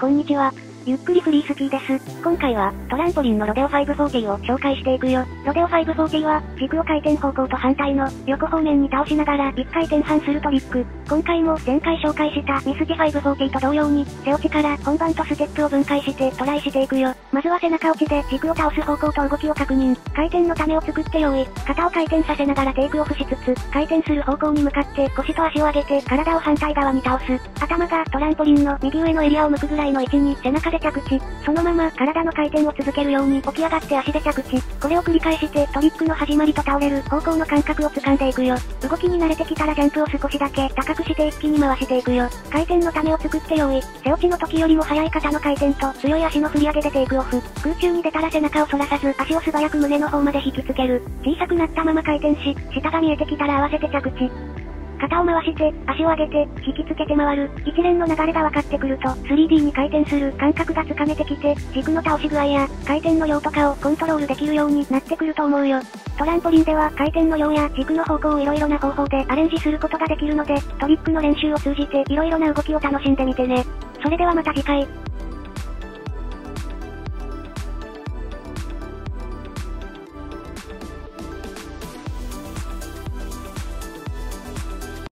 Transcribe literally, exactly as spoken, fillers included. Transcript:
こんにちは。ゆっくりフリースキーです。今回は、トランポリンのロデオごひゃくよんじゅうを紹介していくよ。ロデオごひゃくよんじゅうは、軸を回転方向と反対の、横方面に倒しながらいっかい転半するトリック。今回も前回紹介したミスジごひゃくよんじゅうと同様に、背落ちから本番とステップを分解してトライしていくよ。まずは背中落ちで軸を倒す方向と動きを確認。回転のためを作って用意。肩を回転させながらテイクオフしつつ、回転する方向に向かって腰と足を上げて体を反対側に倒す。頭がトランポリンの右上のエリアを向くぐらいの位置に背中で着地。そのまま体の回転を続けるように起き上がって足で着地。これを繰り返してトリックの始まりと倒れる方向の感覚を掴んでいくよ。動きに慣れてきたらジャンプを少しだけ高くして一気に回していくよ。回転のためを作って用意。背落ちの時よりも速い肩の回転と強い足の振り上げでテイクオフ。空中に出たら背中を反らさず足を素早く胸の方まで引きつける。小さくなったまま回転し、下が見えてきたら合わせて着地。肩を回して、足を上げて、引きつけて回る。一連の流れが分かってくると、スリーディー に回転する感覚がつかめてきて、軸の倒し具合や、回転の量とかをコントロールできるようになってくると思うよ。トランポリンでは、回転の量や軸の方向をいろいろな方法でアレンジすることができるので、トリックの練習を通じていろいろな動きを楽しんでみてね。それではまた次回。